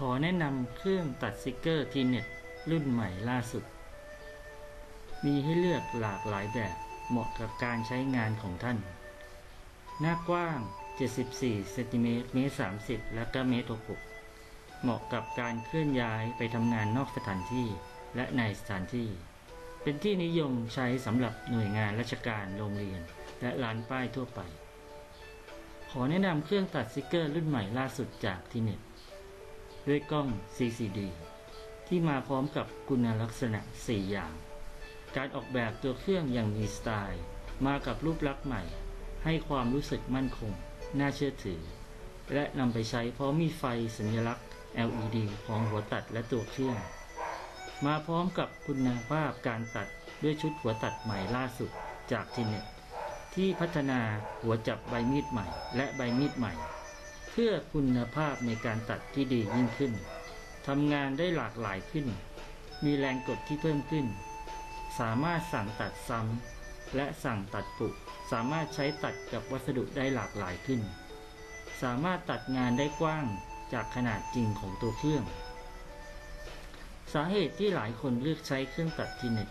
ขอแนะนำเครื่องตัดสติกเกอร์ทีเน็ตรุ่นใหม่ล่าสุดมีให้เลือกหลากหลายแบบเหมาะกับการใช้งานของท่านหน้ากว้าง74 ซม เมตร 30 และก็เมตร 66 เหมาะกับการเคลื่อนย้ายไปทำงานนอกสถานที่และในสถานที่เป็นที่นิยมใช้สำหรับหน่วยงานราชการโรงเรียนและร้านป้ายทั่วไปขอแนะนำเครื่องตัดสติกเกอร์รุ่นใหม่ล่าสุดจากทีเน็ตด้วยกล้อง CCD ที่มาพร้อมกับคุณลักษณะ4อย่างการออกแบบตัวเครื่องอย่างมีสไตล์มากับรูปลักษณ์ใหม่ให้ความรู้สึกมั่นคงน่าเชื่อถือและนำไปใช้เพราะมีไฟสัญลักษณ์ LED ของหัวตัดและตัวเครื่องมาพร้อมกับคุณภาพการตัดด้วยชุดหัวตัดใหม่ล่าสุดจากทีเน็ตที่พัฒนาหัวจับใบมีดใหม่และใบมีดใหม่เพื่อคุณภาพในการตัดที่ดียิ่งขึ้นทำงานได้หลากหลายขึ้นมีแรงกดที่เพิ่มขึ้นสามารถสั่งตัดซ้ำและสั่งตัดปุกสามารถใช้ตัดกับวัสดุได้หลากหลายขึ้นสามารถตัดงานได้กว้างจากขนาดจริงของตัวเครื่องสาเหตุที่หลายคนเลือกใช้เครื่องตัดทีเน็ต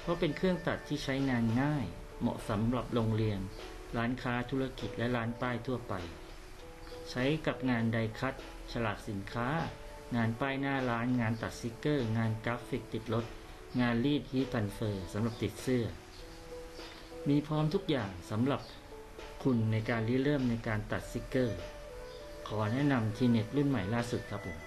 เพราะเป็นเครื่องตัดที่ใช้งานง่ายเหมาะสำหรับโรงเรียนร้านค้าธุรกิจและร้านป้ายทั่วไปใช้กับงานไดคัตฉลากสินค้างานป้ายหน้าร้านงานตัดสติกเกอร์งานกราฟิกติดรถงานรีดฮีททรานสเฟอร์สำหรับติดเสื้อมีพร้อมทุกอย่างสำหรับคุณในการริเริ่มในการตัดสติกเกอร์ขอแนะนำทีเน็ตรุ่นใหม่ล่าสุดครับผม